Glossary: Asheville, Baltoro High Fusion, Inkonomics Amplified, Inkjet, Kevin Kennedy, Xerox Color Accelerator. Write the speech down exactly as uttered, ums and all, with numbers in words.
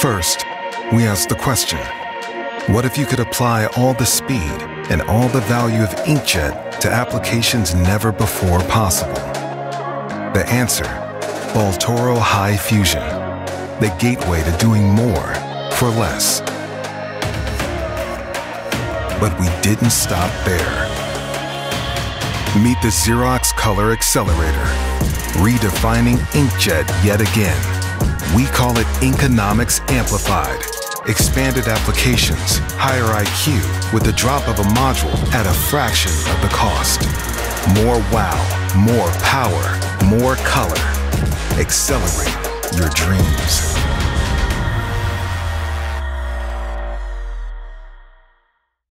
First, we asked the question, what if you could apply all the speed and all the value of Inkjet to applications never before possible? The answer, Baltoro High Fusion, the gateway to doing more for less. But we didn't stop there. Meet the Xerox Color Accelerator, redefining Inkjet yet again. We call it Inkonomics Amplified. Expanded applications, higher I Q, with the drop of a module at a fraction of the cost. More wow, more power, more color. Accelerate your dreams.